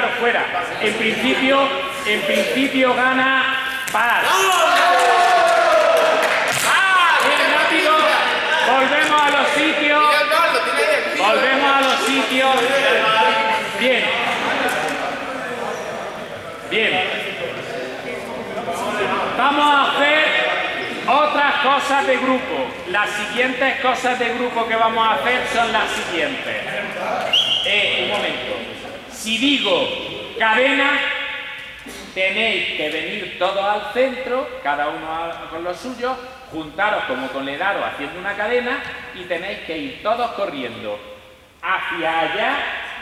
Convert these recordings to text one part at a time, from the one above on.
claro, fuera. En principio gana Paz. Bien rápido. Volvemos a los sitios. Bien. Bien. Vamos a hacer otras cosas de grupo. Las siguientes cosas de grupo que vamos a hacer son las siguientes. Un momento. Si digo cadena, tenéis que venir todos al centro, cada uno con lo suyo, juntaros como con el aro haciendo una cadena y tenéis que ir todos corriendo hacia allá,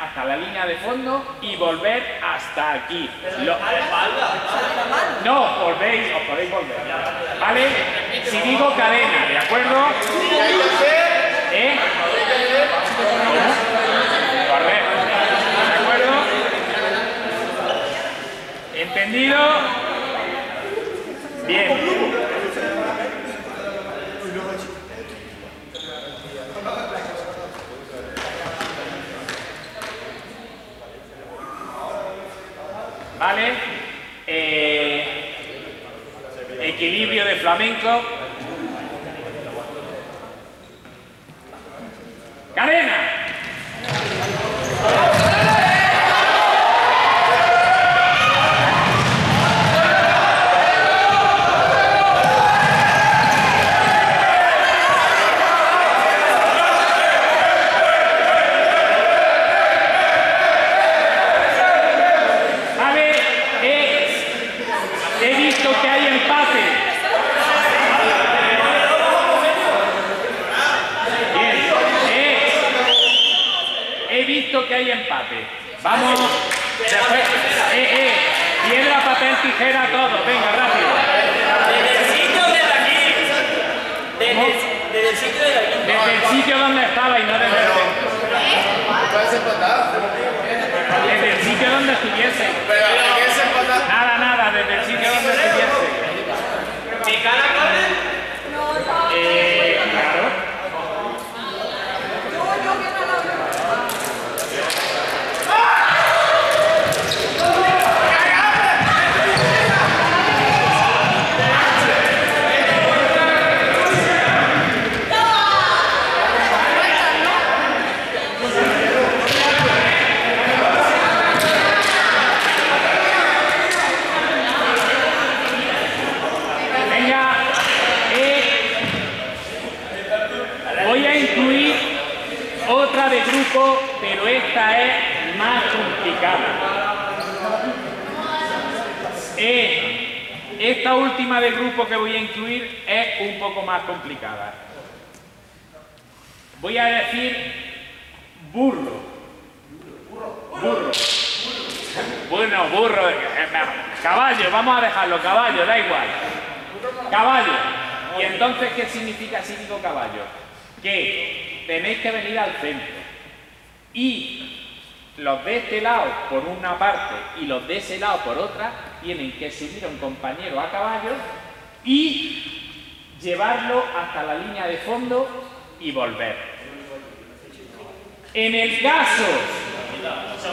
hasta la línea de fondo y volver hasta aquí. No, volvéis, os podéis volver. ¿Vale? Si digo cadena, ¿de acuerdo? ¿Entendido? Bien. Vale. Equilibrio de flamenco. ¡Cadena! Vamos, después, piedra, papel, tijera, todo, venga, rápido. Desde el sitio donde estaba y no desde el centro. Desde el sitio donde estuviese. Nada, desde el sitio donde estuviese. ¿Mi cara corre? Claro. Pero esta es más complicada. Esta última del grupo que voy a incluir es un poco más complicada. Voy a decir burro. Bueno, burro, caballo, vamos a dejarlo, caballo, da igual. Caballo. ¿Y entonces qué significa si digo caballo? Que tenéis que venir al centro. Y los de este lado por una parte y los de ese lado por otra tienen que subir a un compañero a caballo y llevarlo hasta la línea de fondo y volver. En el caso...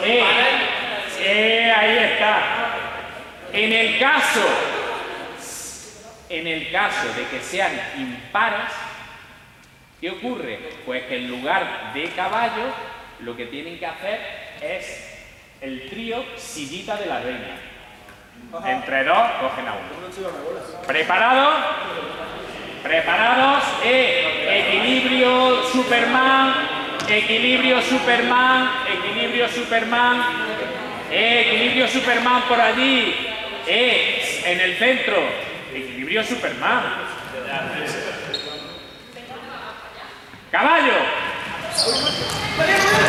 ahí está. En el caso de que sean impares, ¿qué ocurre? Pues que en lugar de caballo, lo que tienen que hacer es el trío sillita de la reina. Entre dos, cogen a uno. ¿Preparados? ¿Preparados? Equilibrio Superman por allí. En el centro. Equilibrio Superman. ¡Caballo!